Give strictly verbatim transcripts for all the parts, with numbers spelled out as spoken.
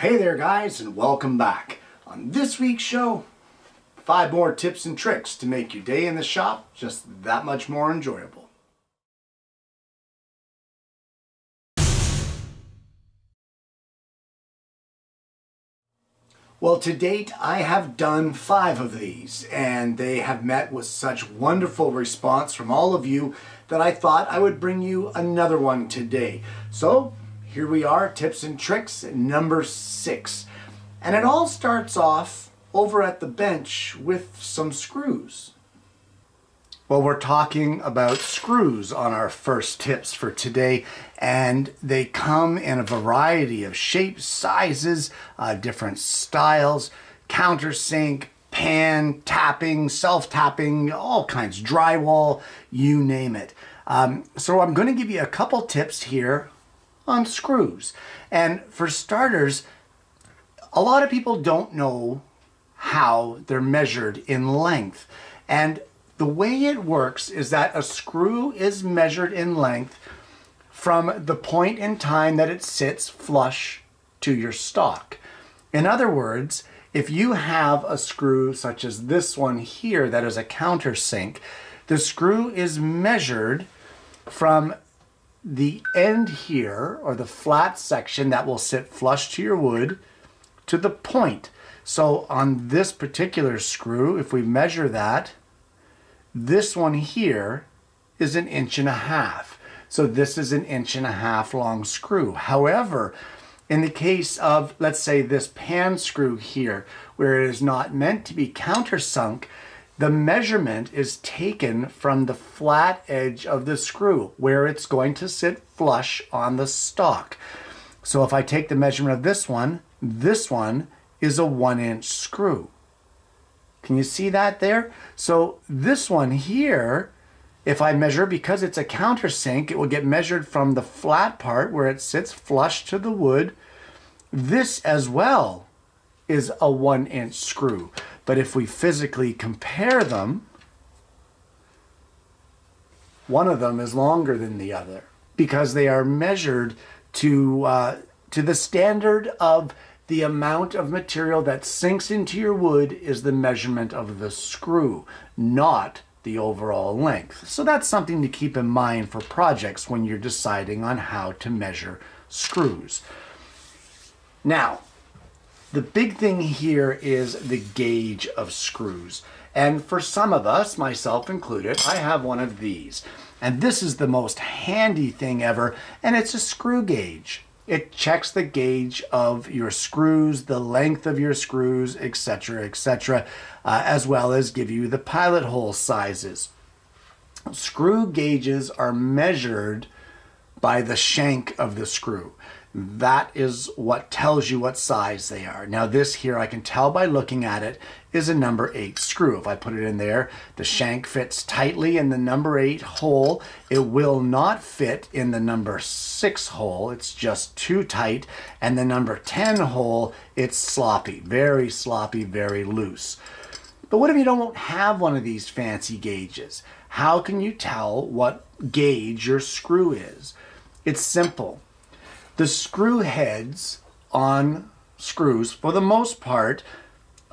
Hey there guys, and welcome back. On this week's show, five more tips and tricks to make your day in the shop just that much more enjoyable. Well, to date I have done five of these, and they have met with such wonderful response from all of you that I thought I would bring you another one today. So here we are, tips and tricks number six. And it all starts off over at the bench with some screws. Well, we're talking about screws on our first tips for today, and they come in a variety of shapes, sizes, uh, different styles, countersink, pan, tapping, self-tapping, all kinds, drywall, you name it. Um, so I'm going to give you a couple tips here on screws. And for starters, a lot of people don't know how they're measured in length. And the way it works is that a screw is measured in length from the point in time that it sits flush to your stock. In other words, if you have a screw such as this one here that is a countersink, the screw is measured from the end here, or the flat section that will sit flush to your wood, to the point. So on this particular screw, if we measure that, this one here is an inch and a half. So this is an inch and a half long screw. However, in the case of, let's say, this pan screw here, where it is not meant to be countersunk, the measurement is taken from the flat edge of the screw where it's going to sit flush on the stock. So if I take the measurement of this one, this one is a one inch screw. Can you see that there? So this one here, if I measure, because it's a countersink, it will get measured from the flat part where it sits flush to the wood. This as well is a one inch screw. But if we physically compare them, one of them is longer than the other because they are measured to, uh, to the standard of the amount of material that sinks into your wood is the measurement of the screw, not the overall length. So that's something to keep in mind for projects when you're deciding on how to measure screws. Now, the big thing here is the gauge of screws. And for some of us, myself included, I have one of these. And this is the most handy thing ever, and it's a screw gauge. It checks the gauge of your screws, the length of your screws, et cetera, et cetera, uh, as well as give you the pilot hole sizes. Screw gauges are measured by the shank of the screw. That is what tells you what size they are. Now this here, I can tell by looking at it, is a number eight screw. If I put it in there, the shank fits tightly in the number eight hole. It will not fit in the number six hole. It's just too tight. And the number ten hole, it's sloppy, very sloppy, very loose. But what if you don't have one of these fancy gauges? How can you tell what gauge your screw is? It's simple. The screw heads on screws, for the most part,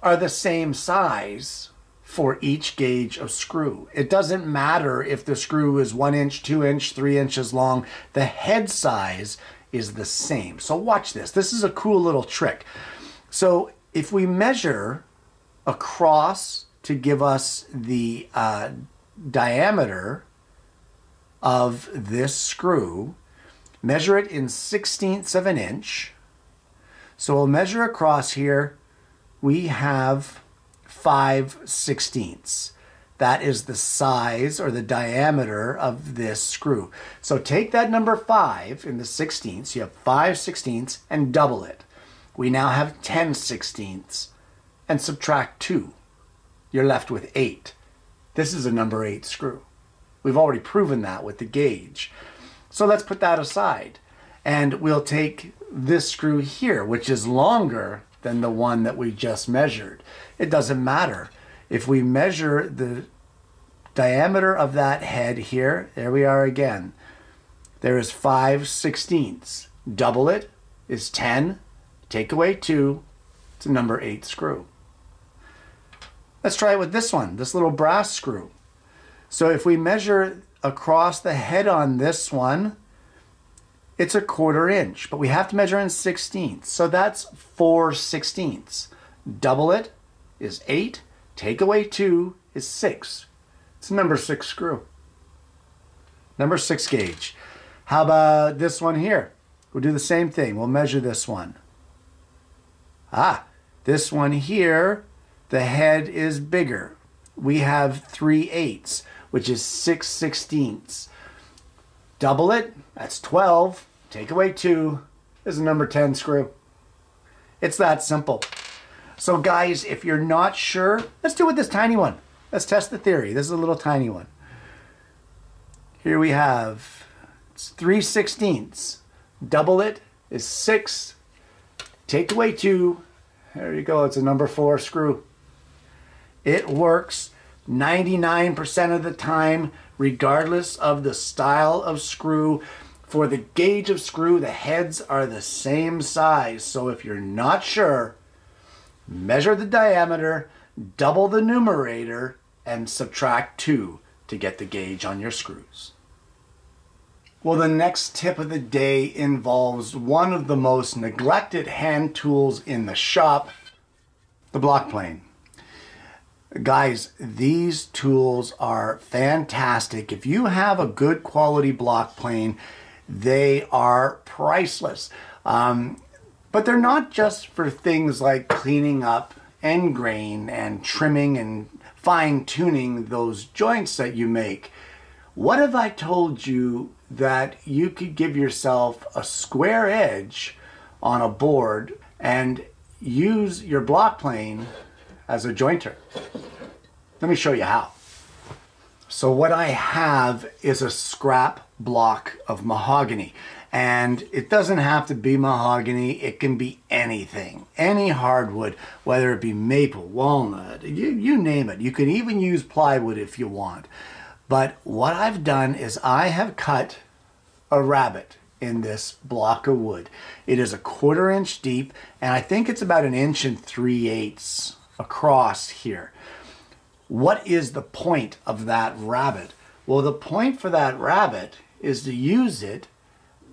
are the same size for each gauge of screw. It doesn't matter if the screw is one inch, two inch, three inches long, the head size is the same. So watch this. This is a cool little trick. So if we measure across to give us the uh, diameter of this screw, measure it in sixteenths of an inch. So we'll measure across here. We have five sixteenths. That is the size or the diameter of this screw. So take that number five in the sixteenths, you have five sixteenths, and double it. We now have ten sixteenths and subtract two. You're left with eight. This is a number eight screw. We've already proven that with the gauge. So let's put that aside, and we'll take this screw here, which is longer than the one that we just measured. It doesn't matter. If we measure the diameter of that head here, there we are again. There is five sixteenths. Double it is ten. Take away two, it's a number eight screw. Let's try it with this one, this little brass screw. So if we measure across the head on this one, it's a quarter inch, but we have to measure in sixteenths. So that's four sixteenths. Double it is eight, take away two is six. It's a number six screw. Number six gauge. How about this one here? We'll do the same thing. We'll measure this one. Ah, this one here, the head is bigger. We have three eighths, which is six sixteenths. Double it, that's twelve. Take away two is a number ten screw. It's that simple. So guys, if you're not sure, let's do it with this tiny one. Let's test the theory. This is a little tiny one. Here we have, it's three sixteenths. Double it is six. Take away two. There you go. It's a number four screw. It works ninety-nine percent of the time, regardless of the style of screw. For the gauge of screw, the heads are the same size. So if you're not sure, measure the diameter, double the numerator, and subtract two to get the gauge on your screws. Well, the next tip of the day involves one of the most neglected hand tools in the shop, the block plane. Guys, these tools are fantastic. If you have a good quality block plane, they are priceless. Um, but they're not just for things like cleaning up end grain and trimming and fine-tuning those joints that you make. What if I told you that you could give yourself a square edge on a board and use your block plane as a jointer? Let me show you how. So what I have is a scrap block of mahogany, and it doesn't have to be mahogany. It can be anything, any hardwood, whether it be maple, walnut, you, you name it. You can even use plywood if you want. But what I've done is I have cut a rabbit in this block of wood. It is a quarter inch deep, and I think it's about an inch and three eighths across here. What is the point of that rabbit? Well, the point for that rabbit is to use it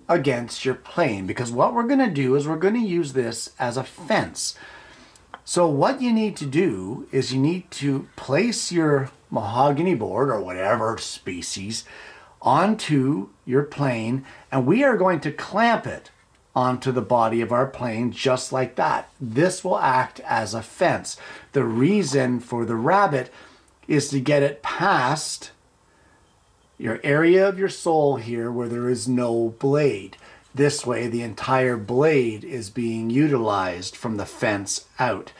against your plane, because what we're going to do is we're going to use this as a fence. So what you need to do is you need to place your mahogany board or whatever species onto your plane, and we are going to clamp it onto the body of our plane just like that. This will act as a fence. The reason for the rabbit is to get it past your area of your sole here where there is no blade. This way the entire blade is being utilized from the fence out.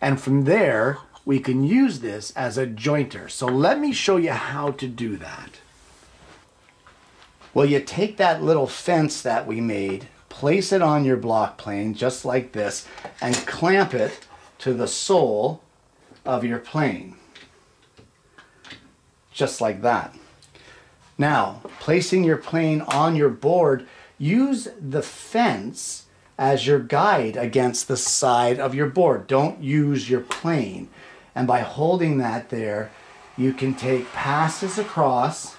And from there, we can use this as a jointer. So let me show you how to do that. Well, you take that little fence that we made, place it on your block plane just like this, and clamp it to the sole of your plane. Just like that. Now, placing your plane on your board, use the fence as your guide against the side of your board. Don't use your plane. And by holding that there, you can take passes across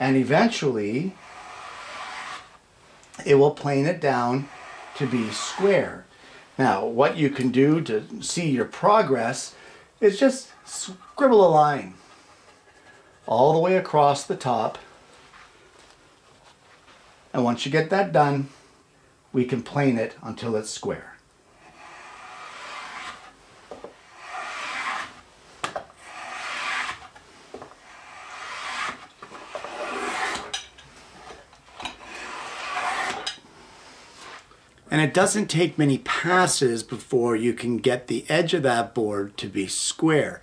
and eventually it will plane it down to be square. Now, what you can do to see your progress is just scribble a line all the way across the top. And once you get that done, we can plane it until it's square. And it doesn't take many passes before you can get the edge of that board to be square.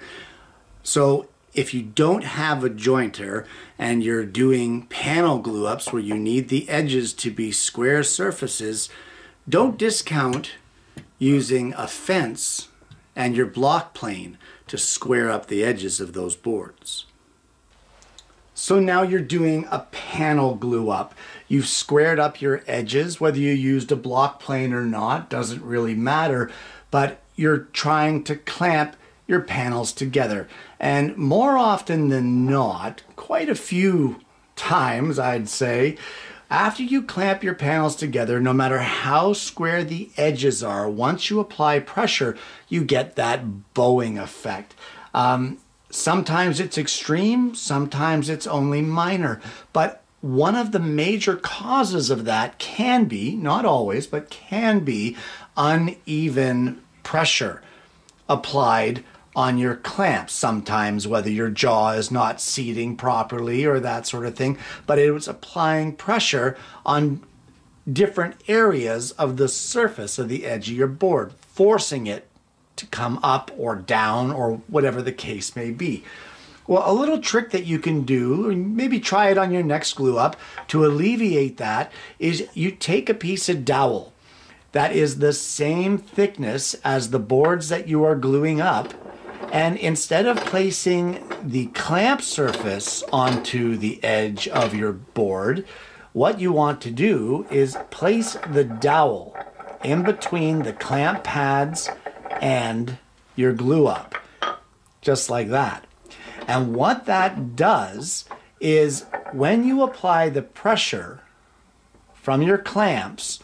So if you don't have a jointer and you're doing panel glue-ups where you need the edges to be square surfaces, don't discount using a fence and your block plane to square up the edges of those boards. So now you're doing a panel glue up. You've squared up your edges, whether you used a block plane or not, doesn't really matter, but you're trying to clamp your panels together. And more often than not, quite a few times I'd say, after you clamp your panels together, no matter how square the edges are, once you apply pressure, you get that bowing effect. Um, sometimes it's extreme, sometimes it's only minor, but one of the major causes of that can be, not always, but can be uneven pressure applied on your clamps sometimes, whether your jaw is not seating properly or that sort of thing, but it was applying pressure on different areas of the surface of the edge of your board, forcing it to come up or down or whatever the case may be. Well, a little trick that you can do, and maybe try it on your next glue up to alleviate that, is you take a piece of dowel that is the same thickness as the boards that you are gluing up, and instead of placing the clamp surface onto the edge of your board, what you want to do is place the dowel in between the clamp pads and your glue up, just like that. And what that does is when you apply the pressure from your clamps,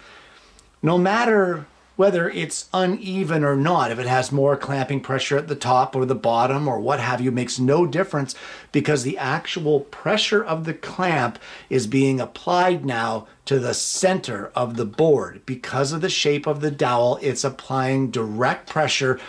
no matter whether it's uneven or not, if it has more clamping pressure at the top or the bottom or what have you, makes no difference, because the actual pressure of the clamp is being applied now to the center of the board. Because of the shape of the dowel, it's applying direct pressure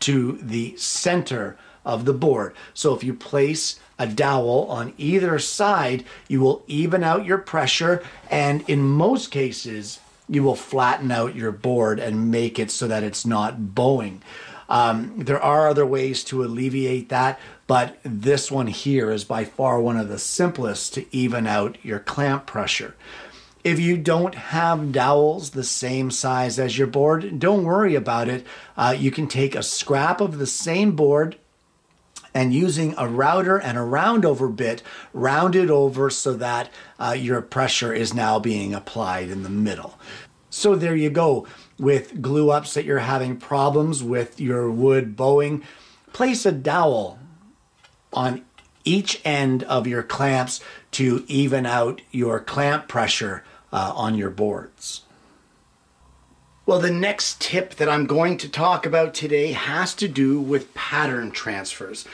to the center of the board. So if you place a dowel on either side, you will even out your pressure, and in most cases, you will flatten out your board and make it so that it's not bowing. Um, there are other ways to alleviate that, but this one here is by far one of the simplest to even out your clamp pressure. If you don't have dowels the same size as your board, don't worry about it. Uh, you can take a scrap of the same board and using a router and a roundover bit, round it over so that uh, your pressure is now being applied in the middle. So there you go. With glue ups that you're having problems with your wood bowing, place a dowel on each end of your clamps to even out your clamp pressure uh, on your boards. Well, the next tip that I'm going to talk about today has to do with pattern transfers.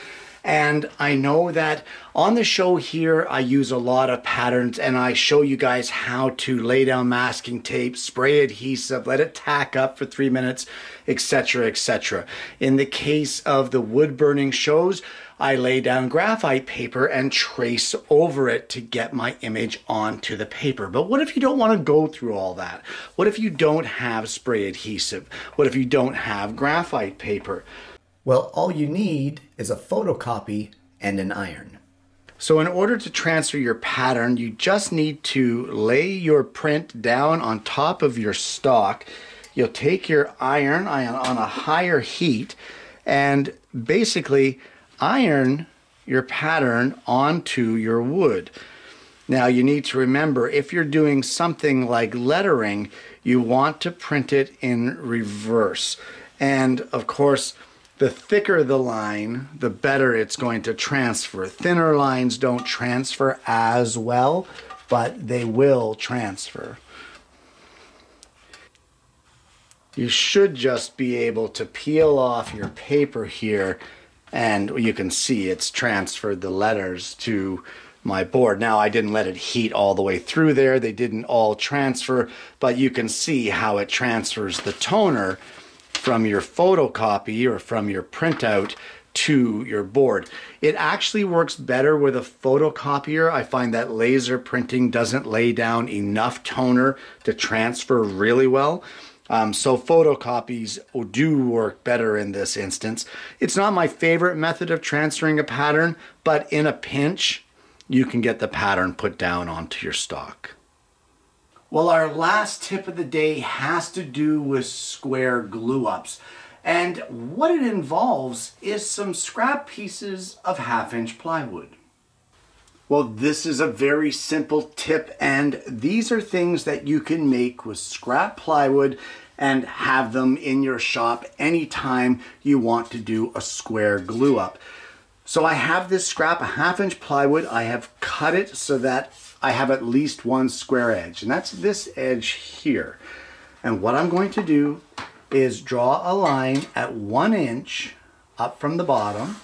And I know that on the show here, I use a lot of patterns and I show you guys how to lay down masking tape, spray adhesive, let it tack up for three minutes, et cetera, et cetera. In the case of the wood burning shows, I lay down graphite paper and trace over it to get my image onto the paper. But what if you don't want to go through all that? What if you don't have spray adhesive? What if you don't have graphite paper? Well, all you need is a photocopy and an iron. So in order to transfer your pattern, you just need to lay your print down on top of your stock. You'll take your iron on a higher heat and basically iron your pattern onto your wood. Now you need to remember, if you're doing something like lettering, you want to print it in reverse. And of course, the thicker the line, the better it's going to transfer. Thinner lines don't transfer as well, but they will transfer. You should just be able to peel off your paper here, and you can see it's transferred the letters to my board. Now, I didn't let it heat all the way through there. They didn't all transfer, but you can see how it transfers the toner from your photocopy or from your printout to your board. It actually works better with a photocopier. I find that laser printing doesn't lay down enough toner to transfer really well. Um, so photocopies do work better in this instance. It's not my favorite method of transferring a pattern, but in a pinch, you can get the pattern put down onto your stock. Well, our last tip of the day has to do with square glue-ups. And what it involves is some scrap pieces of half-inch plywood. Well, this is a very simple tip, and these are things that you can make with scrap plywood and have them in your shop anytime you want to do a square glue up. So I have this scrap, a half inch plywood. I have cut it so that I have at least one square edge, and that's this edge here. And what I'm going to do is draw a line at one inch up from the bottom,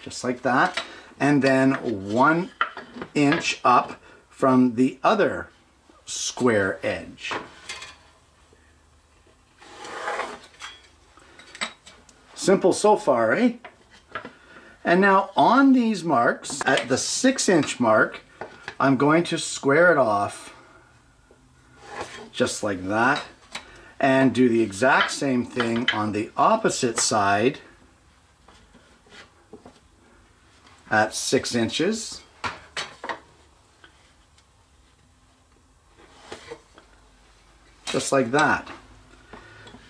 just like that, and then one inch up from the other square edge. Simple so far, eh? And now on these marks, at the six inch mark, I'm going to square it off just like that, and do the exact same thing on the opposite side at six inches. Just like that.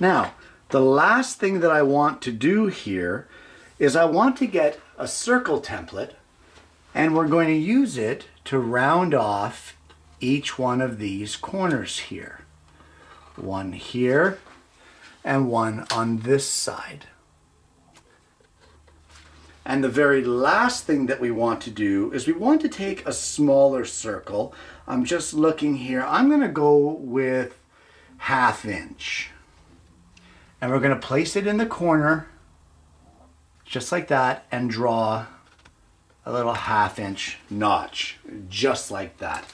Now, the last thing that I want to do here is I want to get a circle template, and we're going to use it to round off each one of these corners here. One here and one on this side. And the very last thing that we want to do is we want to take a smaller circle. I'm just looking here. I'm going to go with half inch. And we're going to place it in the corner just like that and draw a little half inch notch, just like that.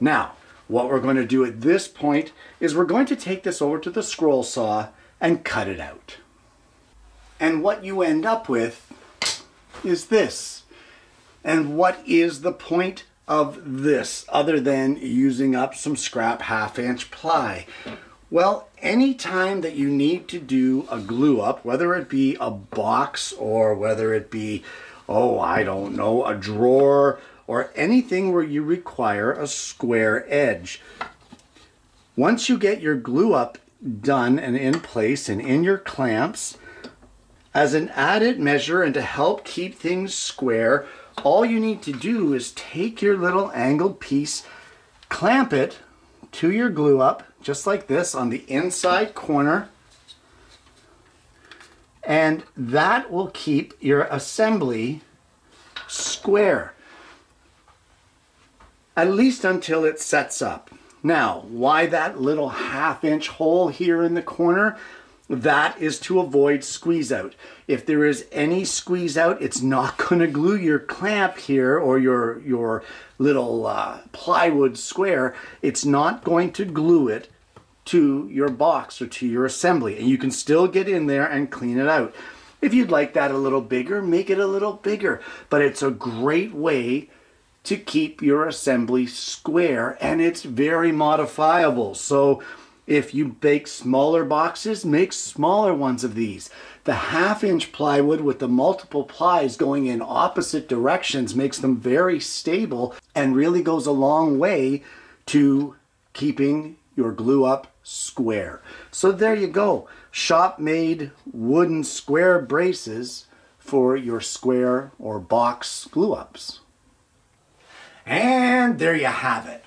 Now, what we're going to do at this point is we're going to take this over to the scroll saw and cut it out. And what you end up with is this. And what is the point of this other than using up some scrap half inch ply? Well, any time that you need to do a glue up, whether it be a box or whether it be oh, I don't know, a drawer, or anything where you require a square edge. Once you get your glue up done and in place and in your clamps, as an added measure and to help keep things square, all you need to do is take your little angled piece, clamp it to your glue up, just like this, on the inside corner, and that will keep your assembly square, at least until it sets up. Now, why that little half inch hole here in the corner? That is to avoid squeeze out. If there is any squeeze out, it's not going to glue your clamp here or your, your little uh, plywood square. It's not going to glue it to your box or to your assembly, and you can still get in there and clean it out. If you'd like that a little bigger, make it a little bigger, but it's a great way to keep your assembly square, and it's very modifiable. So if you bake smaller boxes, make smaller ones of these. The half inch plywood with the multiple plies going in opposite directions makes them very stable and really goes a long way to keeping your glue up square. So there you go. Shop made wooden square braces for your square or box glue ups. And there you have it.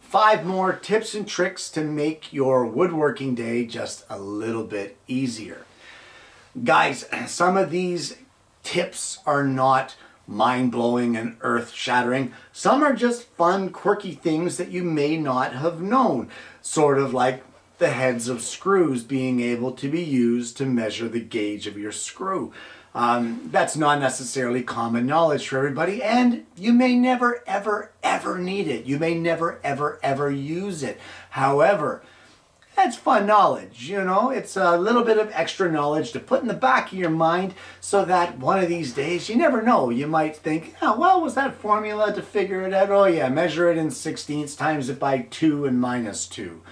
Five more tips and tricks to make your woodworking day just a little bit easier. Guys, some of these tips are not mind-blowing and earth-shattering. Some are just fun, quirky things that you may not have known, sort of like the heads of screws being able to be used to measure the gauge of your screw. Um, that's not necessarily common knowledge for everybody, and you may never, ever, ever need it. You may never, ever, ever use it. However, that's fun knowledge, you know? It's a little bit of extra knowledge to put in the back of your mind so that one of these days, you never know, you might think, oh, well, was that formula to figure it out? Oh yeah, measure it in sixteenths, times it by two and minus two.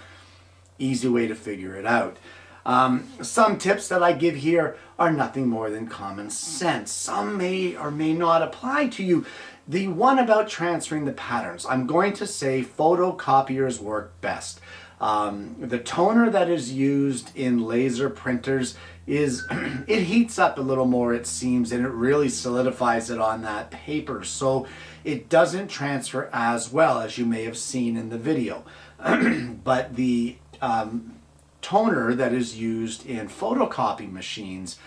Easy way to figure it out. Um, some tips that I give here are nothing more than common sense. Some may or may not apply to you. The one about transferring the patterns, I'm going to say photocopiers work best. Um, the toner that is used in laser printers is it heats up a little more, it seems, and it really solidifies it on that paper, so it doesn't transfer as well as you may have seen in the video. But the um, toner that is used in photocopy machines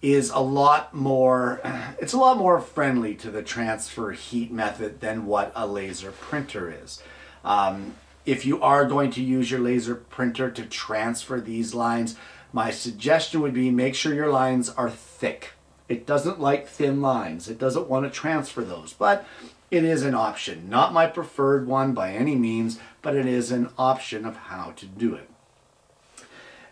is a lot more, it's a lot more friendly to the transfer heat method than what a laser printer is. Um, if you are going to use your laser printer to transfer these lines, my suggestion would be make sure your lines are thick. It doesn't like thin lines. It doesn't want to transfer those, but it is an option. Not my preferred one by any means, but it is an option of how to do it.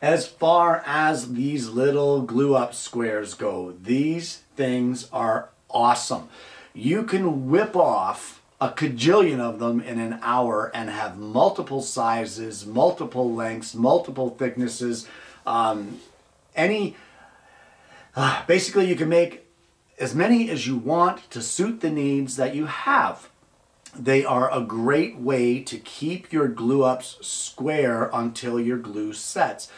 As far as these little glue-up squares go, these things are awesome. You can whip off a cajillion of them in an hour and have multiple sizes, multiple lengths, multiple thicknesses. Um, any, uh, basically you can make as many as you want to suit the needs that you have. They are a great way to keep your glue-ups square until your glue sets.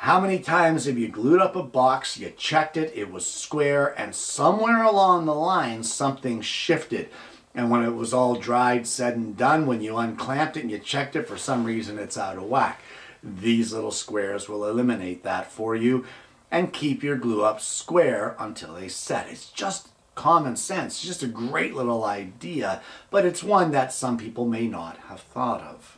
How many times have you glued up a box, you checked it, it was square, and somewhere along the line something shifted. And when it was all dried, said and done, when you unclamped it and you checked it, for some reason it's out of whack. These little squares will eliminate that for you and keep your glue up square until they set. It's just common sense. It's just a great little idea, but it's one that some people may not have thought of.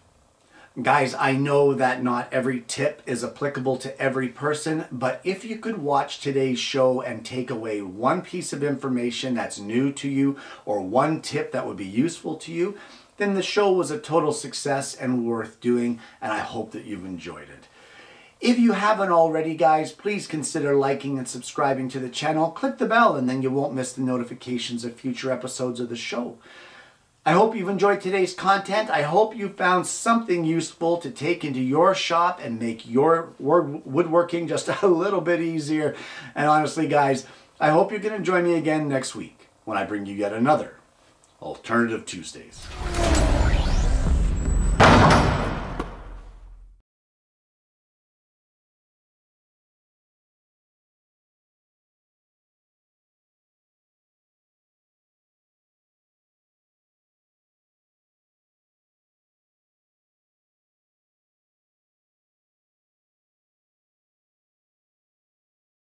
Guys, I know that not every tip is applicable to every person, but if you could watch today's show and take away one piece of information that's new to you or one tip that would be useful to you, then the show was a total success and worth doing, and I hope that you've enjoyed it. If you haven't already, guys, please consider liking and subscribing to the channel. Click the bell and then you won't miss the notifications of future episodes of the show. I hope you've enjoyed today's content. I hope you found something useful to take into your shop and make your woodworking just a little bit easier. And honestly, guys, I hope you can join me again next week when I bring you yet another Alternative Tuesdays.